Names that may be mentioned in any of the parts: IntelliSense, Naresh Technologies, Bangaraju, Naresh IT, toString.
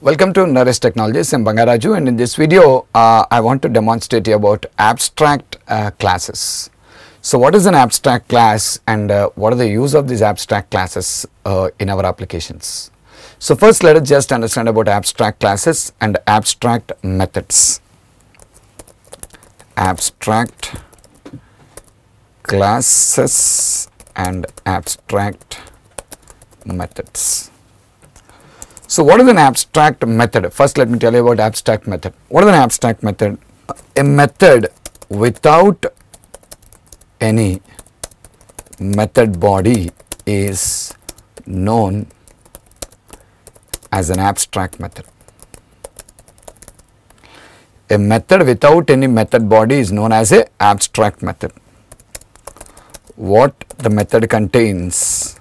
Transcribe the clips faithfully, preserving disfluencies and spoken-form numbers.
Welcome to Naresh Technologies. I am Bangaraju, and in this video uh, I want to demonstrate you about abstract uh, classes. So what is an abstract class, and uh, what are the use of these abstract classes uh, in our applications? So first let us just understand about abstract classes and abstract methods. Abstract classes and abstract methods. So what is an abstract method? First let me tell you about abstract method. What is an abstract method? A method without any method body is known as an abstract method. A method without any method body is known as an abstract method. What the method contains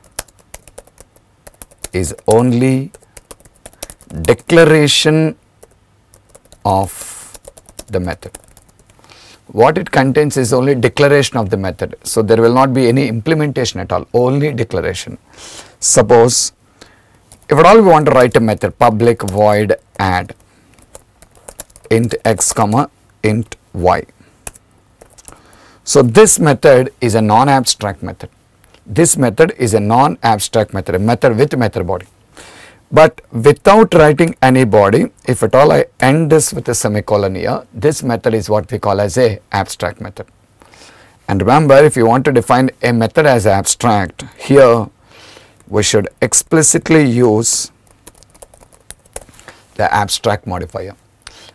is only declaration of the method. What it contains is only declaration of the method. So there will not be any implementation at all, only declaration. Suppose if at all we want to write a method, public void add int x comma int y. So this method is a non-abstract method. This method is a non-abstract method, a method with method body. But without writing any body, if at all I end this with a semicolon here, this method is what we call as a abstract method. And remember, if you want to define a method as abstract, here we should explicitly use the abstract modifier.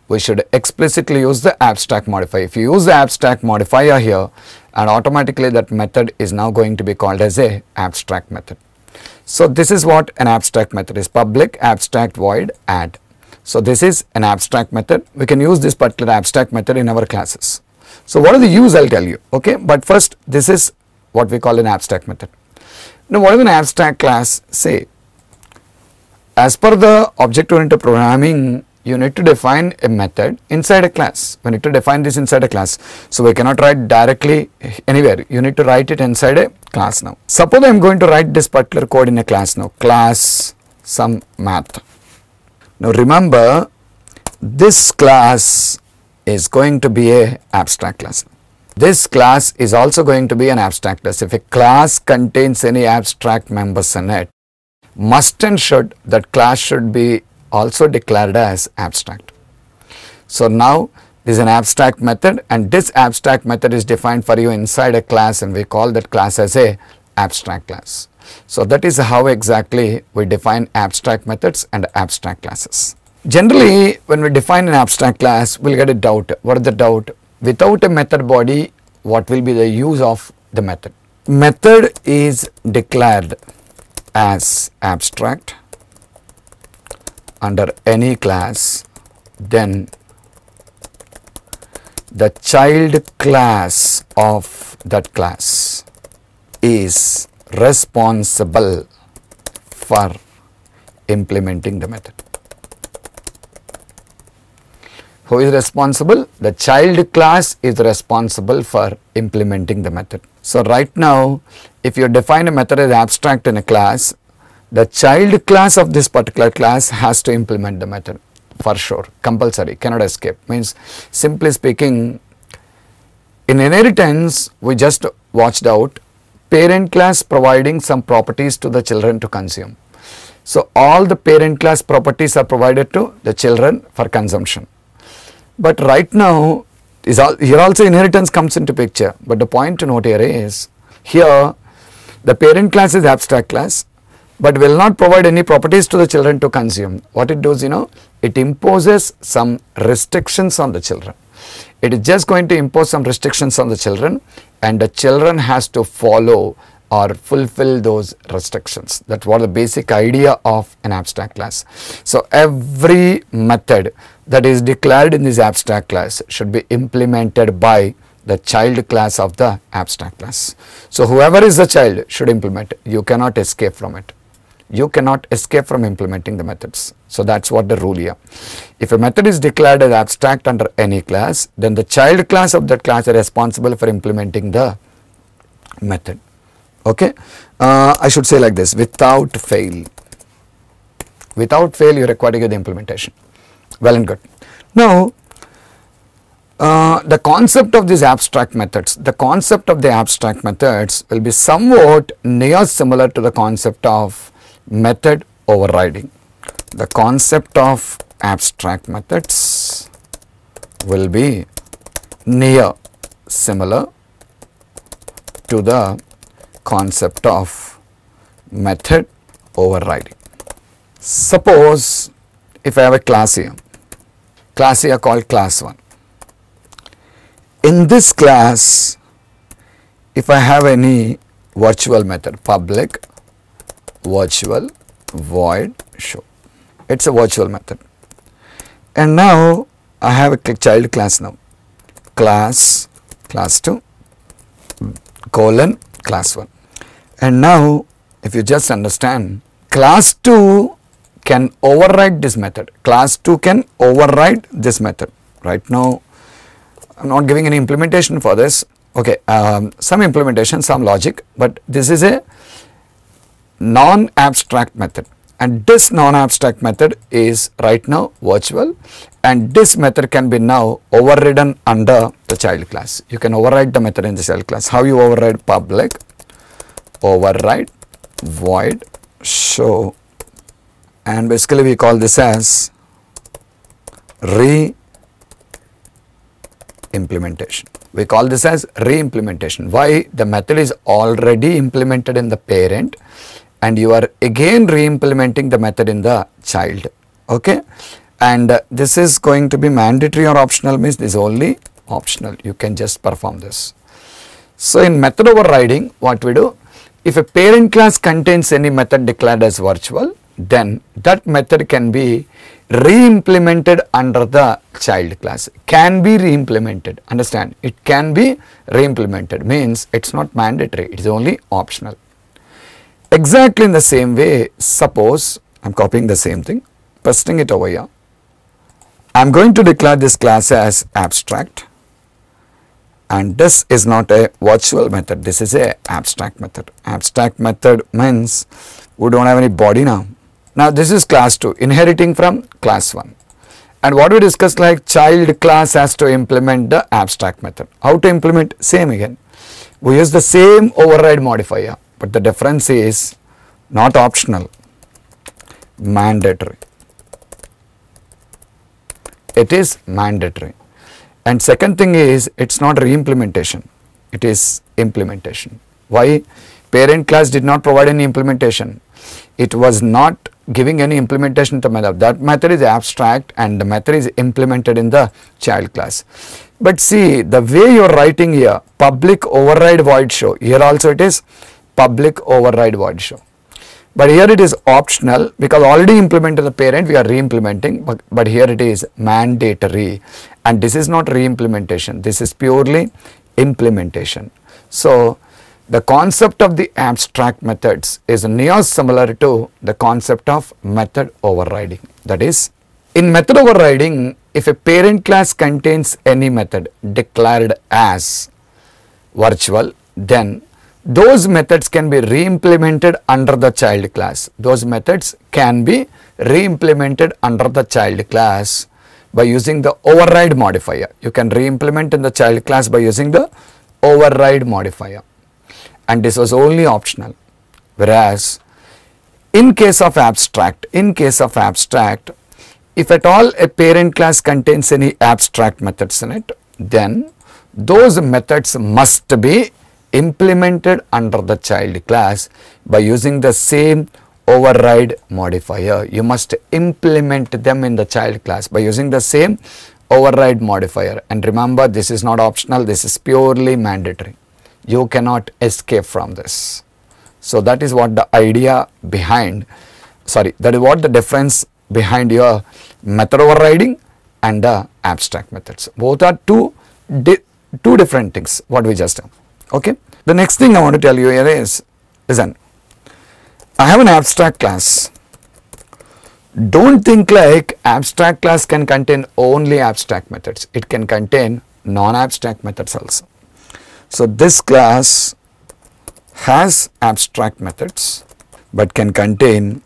We should explicitly use the abstract modifier. If you use the abstract modifier here, and automatically that method is now going to be called as a abstract method. So this is what an abstract method is: public abstract void add. So this is an abstract method. We can use this particular abstract method in our classes. So what are the use, I'll tell you, okay? But first, this is what we call an abstract method. Now what is an abstract class? Say, as per the object-oriented programming, you need to define a method inside a class. We need to define this inside a class. So we cannot write directly anywhere. You need to write it inside a class now. Suppose I am going to write this particular code in a class now. Class some math. Now remember, this class is going to be an abstract class. This class is also going to be an abstract class. If a class contains any abstract members in it, must and should, that class should be also declared as abstract. So now this is an abstract method, and this abstract method is defined for you inside a class, and we call that class as a abstract class. So that is how exactly we define abstract methods and abstract classes. Generally, when we define an abstract class, we'll get a doubt. What is the doubt? Without a method body, what will be the use of the method? Method is declared as abstract under any class, then the child class of that class is responsible for implementing the method. Who is responsible? The child class is responsible for implementing the method. So right now, if you define a method as abstract in a class, the child class of this particular class has to implement the method for sure, compulsory, cannot escape. Means, simply speaking, in inheritance, we just watched out parent class providing some properties to the children to consume. So all the parent class properties are provided to the children for consumption. But right now, is all, here also inheritance comes into picture. But the point to note here is, here the parent class is abstract class, but will not provide any properties to the children to consume. What it does, you know, it imposes some restrictions on the children. It is just going to impose some restrictions on the children, and the children has to follow or fulfill those restrictions. That's what the basic idea of an abstract class. So every method that is declared in this abstract class should be implemented by the child class of the abstract class. So whoever is the child should implement it. You cannot escape from it. You cannot escape from implementing the methods. So that's what the rule here. If a method is declared as abstract under any class, then the child class of that class is responsible for implementing the method. Okay, uh, I should say like this: without fail, Without fail, you are required to give the implementation. Well and good. Now, uh, the concept of these abstract methods, the concept of the abstract methods will be somewhat near similar to the concept of method overriding. The concept of abstract methods will be near similar to the concept of method overriding. Suppose if I have a class here, class here called class one. In this class, if I have any virtual method, public virtual void show, it is a virtual method. And now I have a child class now, class, class two, colon, class one. And now if you just understand, class two can override this method, class two can override this method. Right now I am not giving any implementation for this, okay, um, some implementation, some logic, but this is a non-abstract method. And this non-abstract method is right now virtual, and this method can be now overridden under the child class. You can override the method in the child class. How you override? Public override void show, and basically we call this as re-implementation. We call this as re-implementation. Why? The method is already implemented in the parent, and you are again re-implementing the method in the child, okay. And uh, this is going to be mandatory or optional, means this is only optional, you can just perform this. So in method overriding, what we do, if a parent class contains any method declared as virtual, then that method can be re-implemented under the child class. Can be re-implemented, understand, it can be re-implemented, means it is not mandatory, it is only optional. Exactly in the same way, suppose I am copying the same thing, pasting it over here. I am going to declare this class as abstract, and this is not a virtual method, this is a abstract method. Abstract method means we do not have any body now. Now this is class two, inheriting from class one, and what we discussed, like child class has to implement the abstract method. How to implement? Same again, we use the same override modifier. But the difference is not optional, mandatory. It is mandatory. And second thing is, it is not re-implementation, it is implementation. Why? Parent class did not provide any implementation. It was not giving any implementation to method. That method is abstract and the method is implemented in the child class. But see, the way you are writing here, public override void show, here also it is public override void show, but here it is optional because already implemented the parent, we are re-implementing, but, but here it is mandatory, and this is not re-implementation, this is purely implementation. So the concept of the abstract methods is near similar to the concept of method overriding. That is, in method overriding, if a parent class contains any method declared as virtual, then those methods can be re-implemented under the child class. Those methods can be re-implemented under the child class by using the override modifier. You can re-implement in the child class by using the override modifier. And this was only optional. Whereas in case of abstract, in case of abstract, if at all a parent class contains any abstract methods in it, then those methods must be implemented under the child class by using the same override modifier. You must implement them in the child class by using the same override modifier. And remember, this is not optional, this is purely mandatory. You cannot escape from this. So that is what the idea behind, sorry, that is what the difference behind your method overriding and the abstract methods. Both are two, di two different things what we just have. Okay. The next thing I want to tell you here is, listen, I have an abstract class. Don't think like abstract class can contain only abstract methods. It can contain non-abstract methods also. So this class has abstract methods but can contain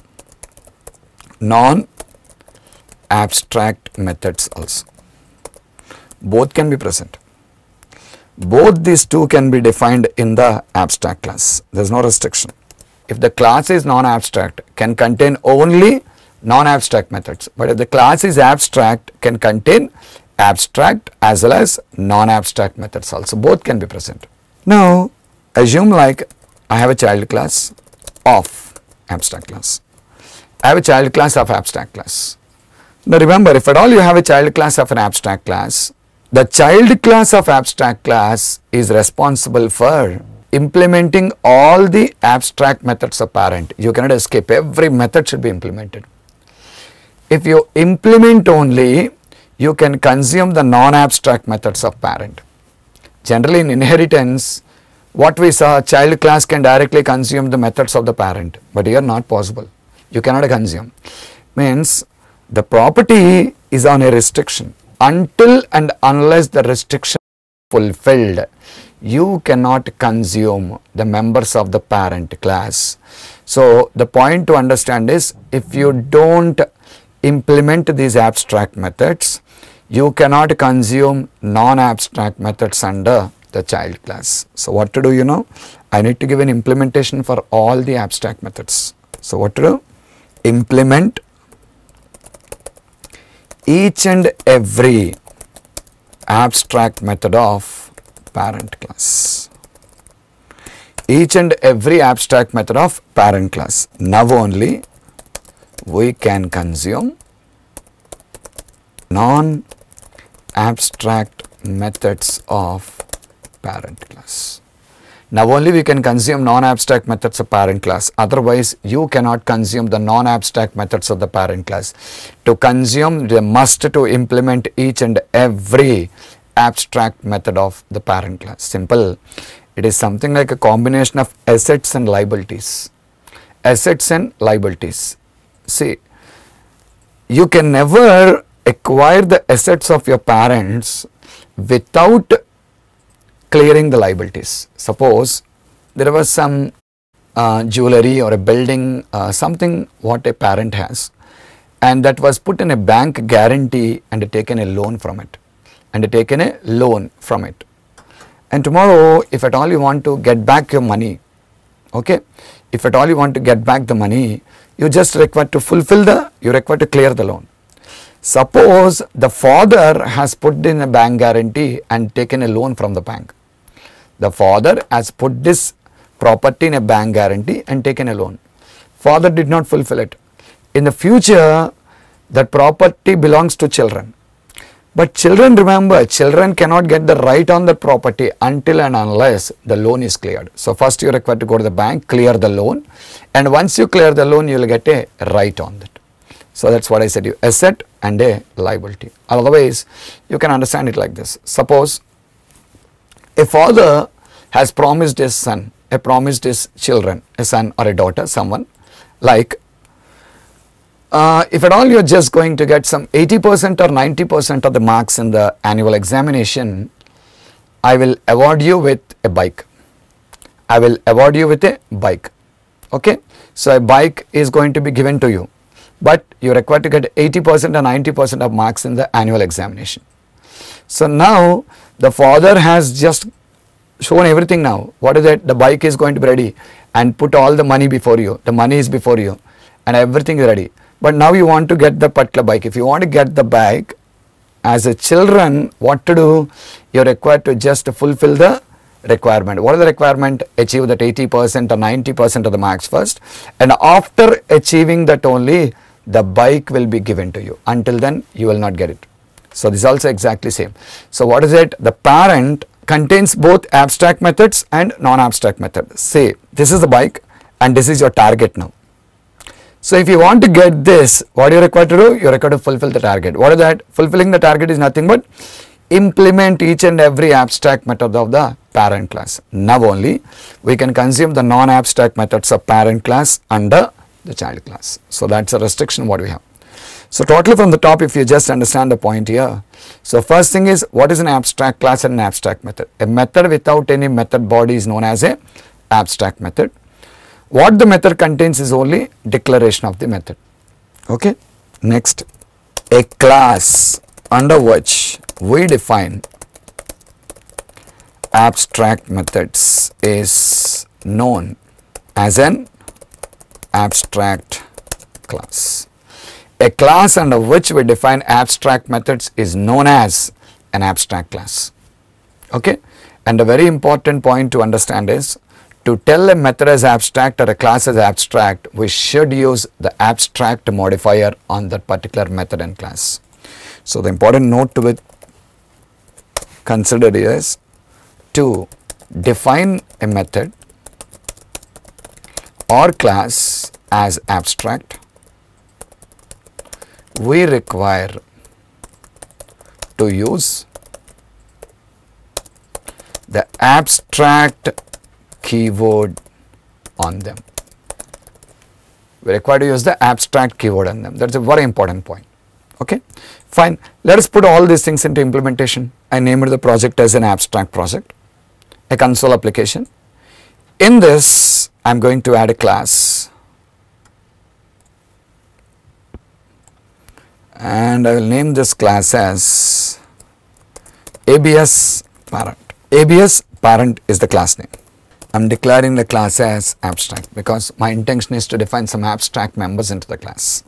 non-abstract methods also. Both can be present. Both these two can be defined in the abstract class. There is no restriction. If the class is non-abstract, can contain only non-abstract methods. But if the class is abstract, can contain abstract as well as non-abstract methods also. Both can be present. Now, assume like I have a child class of abstract class. I have a child class of abstract class. Now, remember, if at all you have a child class of an abstract class, the child class of abstract class is responsible for implementing all the abstract methods of parent. You cannot escape. Every method should be implemented. If you implement only, you can consume the non-abstract methods of parent. Generally, in inheritance, what we saw, child class can directly consume the methods of the parent, but here not possible. You cannot consume. Means the property is on a restriction. Until and unless the restriction is fulfilled, you cannot consume the members of the parent class. So, the point to understand is, if you don't implement these abstract methods, you cannot consume non-abstract methods under the child class. So, what to do, you know, I need to give an implementation for all the abstract methods. So, what to do? Implement each and every abstract method of parent class. Each and every abstract method of parent class. Now only we can consume non-abstract methods of parent class. Now only we can consume non-abstract methods of parent class. Otherwise, you cannot consume the non-abstract methods of the parent class. To consume, you must to implement each and every abstract method of the parent class. Simple. It is something like a combination of assets and liabilities. Assets and liabilities. See, you can never acquire the assets of your parents without clearing the liabilities. Suppose there was some uh, jewelry or a building, uh, something what a parent has, and that was put in a bank guarantee and taken a loan from it, and taken a loan from it. And tomorrow, if at all you want to get back your money, okay, if at all you want to get back the money, you just require to fulfill the, you require to clear the loan. Suppose the father has put in a bank guarantee and taken a loan from the bank. The father has put this property in a bank guarantee and taken a loan. Father did not fulfill it. In the future, that property belongs to children. But children, remember, children cannot get the right on the property until and unless the loan is cleared. So, first you require to go to the bank, clear the loan, and once you clear the loan, you will get a right on that. So, that is what I said, you asset and a liability. Otherwise, you can understand it like this. Suppose a father has promised his son, a promised his children, a son or a daughter, someone like, Uh, if at all you are just going to get some eighty percent or ninety percent of the marks in the annual examination, I will award you with a bike. I will award you with a bike. Okay. So, a bike is going to be given to you, but you are required to get eighty percent or ninety percent of marks in the annual examination. So, now the father has just shown everything now. What is it? The bike is going to be ready and put all the money before you. The money is before you and everything is ready. But now you want to get the particular bike. If you want to get the bike, as a children, what to do? You are required to just fulfill the requirement. What is the requirement? Achieve that eighty percent or ninety percent of the marks first. And after achieving that only, the bike will be given to you. Until then, you will not get it. So, this is also exactly same. So, what is it? The parent contains both abstract methods and non-abstract methods. Say, this is the bike and this is your target now. So, if you want to get this, what are you required to do? You are required to fulfill the target. What is that? Fulfilling the target is nothing but implement each and every abstract method of the parent class. Now only we can consume the non-abstract methods of parent class under the child class. So, that is a restriction what we have. So, totally from the top, if you just understand the point here. So, first thing is, what is an abstract class and an abstract method? A method without any method body is known as a abstract method. What the method contains is only declaration of the method. Okay. Next, a class under which we define abstract methods is known as an abstract class. A class under which we define abstract methods is known as an abstract class. Okay. And a very important point to understand is, to tell a method as abstract or a class as abstract, we should use the abstract modifier on that particular method and class. So, the important note to be considered is, to define a method or class as abstract, we require to use the abstract keyword on them. We require to use the abstract keyword on them. That is a very important point. Okay, fine. Let us put all these things into implementation. I named the project as an abstract project, a console application. In this, I am going to add a class, and I will name this class as A B S parent. A B S parent is the class name. I am declaring the class as abstract because my intention is to define some abstract members into the class.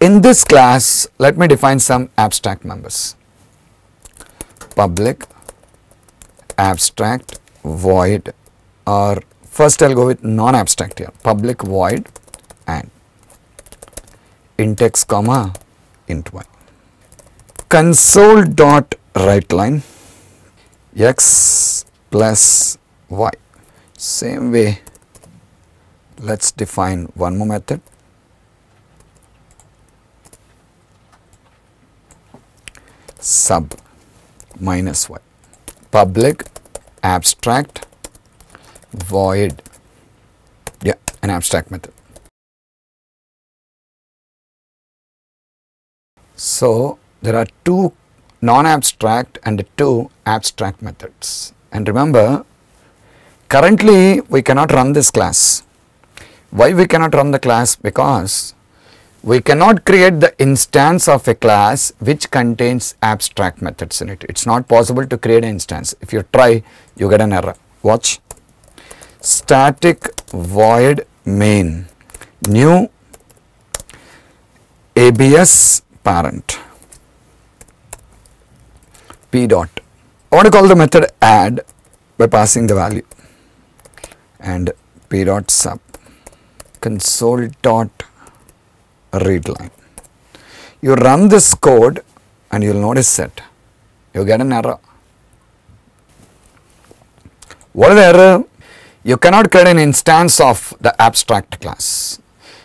In this class, let me define some abstract members. Public, abstract, void, or first I will go with non-abstract here. Public, void, and int x, comma, int y. Console dot write line x plus y. Same way, let's define one more method. Sub minus y. Public, abstract, void. Yeah, an abstract method. So, there are two non-abstract and two abstract methods. And remember, currently we cannot run this class. Why we cannot run the class? Because we cannot create the instance of a class which contains abstract methods in it. It is not possible to create an instance. If you try, you get an error. Watch. Static void main new A B S parent p dot. I want to call the method add by passing the value, and p dot sub. Console dot read line. You run this code and you will notice that you get an error. What is the error? You cannot create an instance of the abstract class.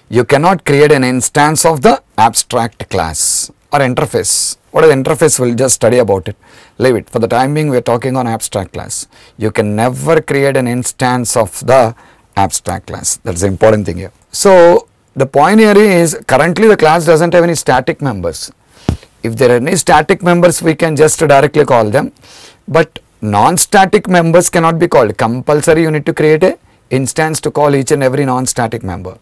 You cannot create an instance of the abstract class or interface. What is the interface? We will just study about it. Leave it. For the time being, we are talking on abstract class. You can never create an instance of the abstract class. That is the important thing here. So, the point here is, currently the class does not have any static members. If there are any static members, we can just directly call them. But non-static members cannot be called. Compulsory, you need to create an instance to call each and every non-static member.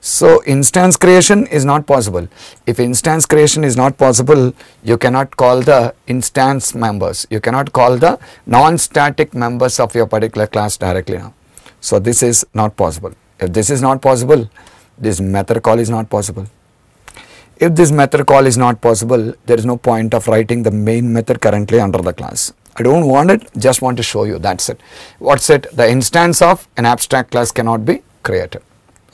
So, instance creation is not possible. If instance creation is not possible, you cannot call the instance members. You cannot call the non-static members of your particular class directly now. So, this is not possible. If this is not possible, this method call is not possible. If this method call is not possible, there is no point of writing the main method currently under the class. I do not want it, just want to show you, that is it. What is it? The instance of an abstract class cannot be created.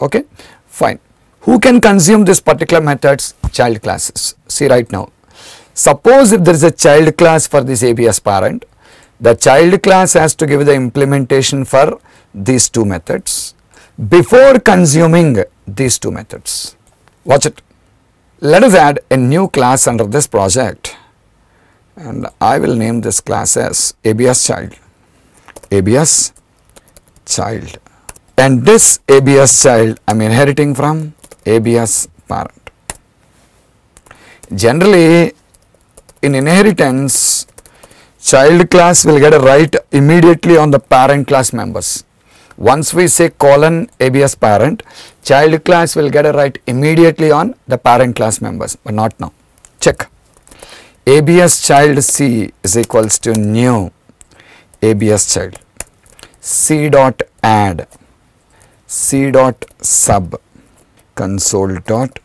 Okay. Fine. Who can consume this particular methods? Child classes. See right now. Suppose if there is a child class for this A B S parent, the child class has to give the implementation for these two methods before consuming these two methods. Watch it. Let us add a new class under this project, and I will name this class as A B S child. A B S child. And this A B S child I am inheriting from A B S parent. Generally, in inheritance, child class will get a write immediately on the parent class members. Once we say colon abs parent, child class will get a right immediately on the parent class members, but not now. Check. abs child C is equals to new abs child. C dot add, C dot sub, console dot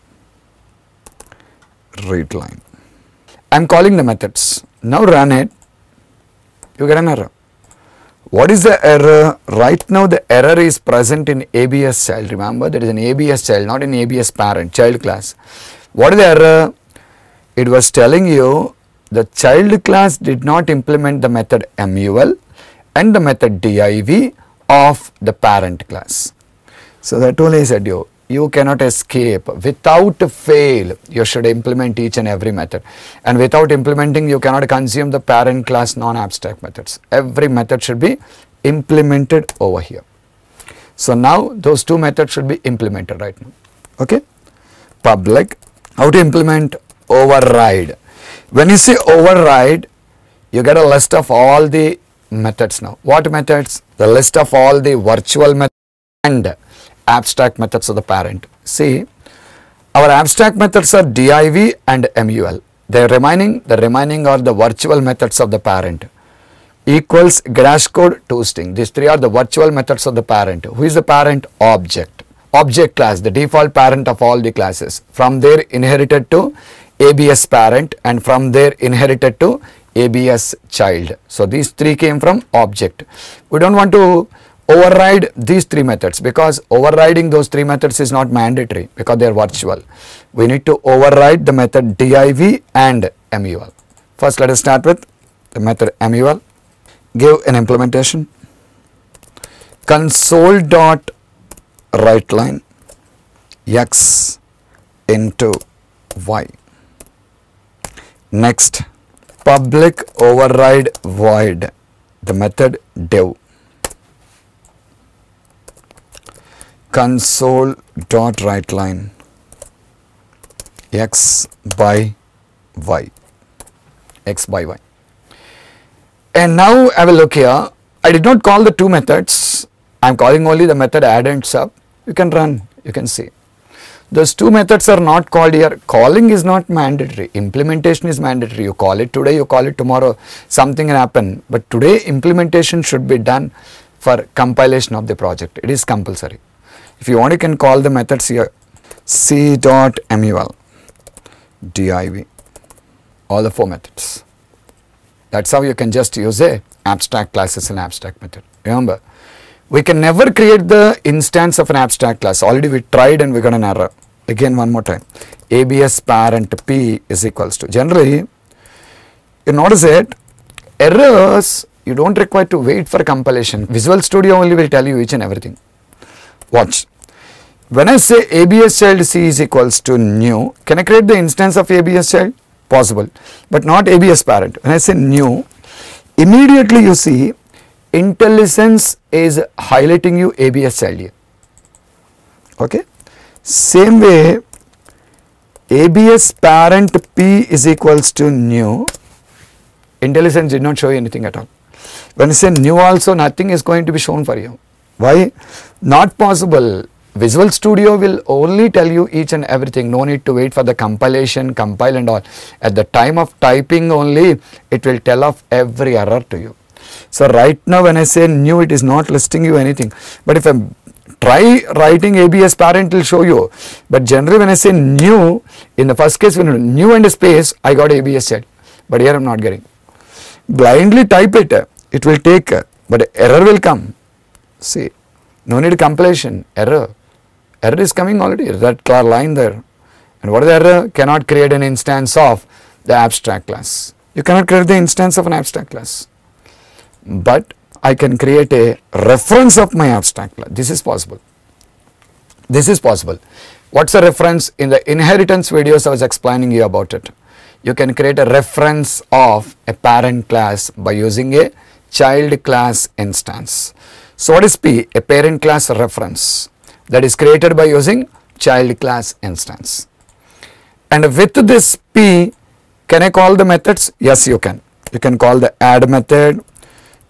read line. I am calling the methods. Now run it. You get an error. What is the error? Right now the error is present in abs child. Remember, that is an abs child, not an abs parent, child class. What is the error? It was telling you the child class did not implement the method mul and the method div of the parent class. So that only said you, you cannot escape. Without fail, you should implement each and every method. And without implementing, you cannot consume the parent class non-abstract methods. Every method should be implemented over here. So now those two methods should be implemented right now. Okay? Public. How to implement? Override. When you say override, you get a list of all the methods now. What methods? The list of all the virtual methods and abstract methods of the parent. See, our abstract methods are div and mul. The remaining, the remaining are the virtual methods of the parent. Equals dash code toString. These three are the virtual methods of the parent. Who is the parent? Object. Object class, the default parent of all the classes. From there inherited to abs parent, and from there inherited to abs child. So these three came from object. We don't want to override these three methods, because overriding those three methods is not mandatory because they are virtual. We need to override the method div and mul. First, let us start with the method mul. Give an implementation. Console dot write line x into y. Next, public override void the method div. Console dot write line x by y, x by y. And now I will look here. I did not call the two methods. I am calling only the method add and sub. You can run, you can see. Those two methods are not called here. Calling is not mandatory. Implementation is mandatory. You call it today, you call it tomorrow, something can happen. But today implementation should be done for compilation of the project. It is compulsory. If you want, you can call the methods here. C dot mul, div, all the four methods. That's how you can just use a abstract classes and abstract method. Remember, we can never create the instance of an abstract class. Already we tried and we got an error. Again, one more time. Abs parent p is equals to. Generally, you notice it, errors you don't require to wait for compilation. Visual Studio only will tell you each and everything. Watch. When I say abs child c is equals to new, can I create the instance of abs child? Possible, but not abs parent. When I say new, immediately you see IntelliSense is highlighting you abs child here. Okay. Same way, abs parent p is equals to new. IntelliSense did not show you anything at all. When I say new also, nothing is going to be shown for you. Why? Not possible. Visual Studio will only tell you each and everything. No need to wait for the compilation, compile and all. At the time of typing only, it will tell off every error to you. So right now when I say new, it is not listing you anything. But if I try writing abs parent, it will show you. But generally when I say new, in the first case when new and space, I got abs set. But here I am not getting. Blindly type it, it will take, but error will come. See, no need compilation, error. Error is coming already, that clear line there. And what is the error? Cannot create an instance of the abstract class. You cannot create the instance of an abstract class. But I can create a reference of my abstract class. This is possible. This is possible. What's a reference? In the inheritance videos, I was explaining you about it. You can create a reference of a parent class by using a child class instance. So what is P? A parent class reference that is created by using child class instance. And with this P, can I call the methods? Yes, you can. You can call the add method.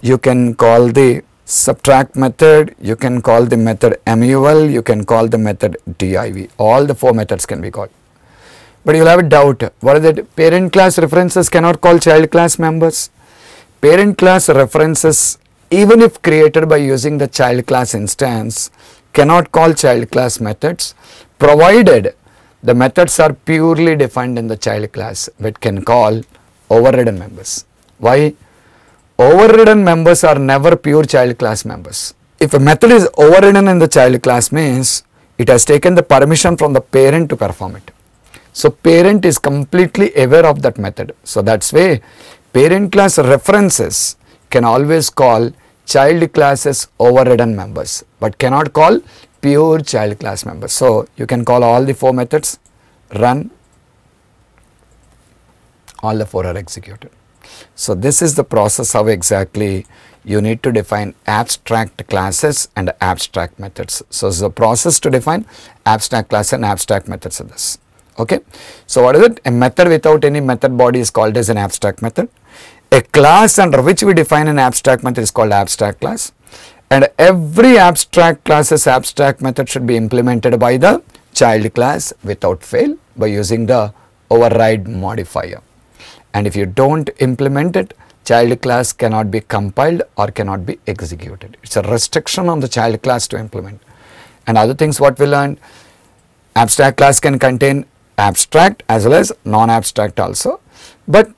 You can call the subtract method, you can call the method M U L, you can call the method D I V, all the four methods can be called. But you will have a doubt, what is it? Parent class references cannot call child class members. Parent class references, even if created by using the child class instance, cannot call child class methods, provided the methods are purely defined in the child class, but can call overridden members. Why? Overridden members are never pure child class members. If a method is overridden in the child class means it has taken the permission from the parent to perform it. So parent is completely aware of that method. So that's why parent class references can always call child classes overridden members, but cannot call pure child class members. So you can call all the four methods, run, all the four are executed. So this is the process how exactly you need to define abstract classes and abstract methods. So it's the process to define abstract classes and abstract methods of this. Okay. So what is it? A method without any method body is called as an abstract method. A class under which we define an abstract method is called abstract class. And every abstract class's abstract method should be implemented by the child class without fail by using the override modifier. And if you don't implement it, child class cannot be compiled or cannot be executed. It's a restriction on the child class to implement. And other things what we learned, abstract class can contain abstract as well as non-abstract also. But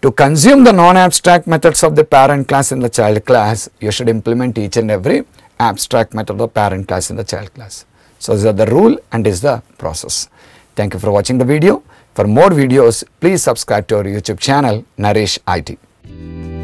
to consume the non-abstract methods of the parent class in the child class, you should implement each and every abstract method of the parent class in the child class. So these are the rule and is the process. Thank you for watching the video. For more videos, please subscribe to our YouTube channel, Naresh I T.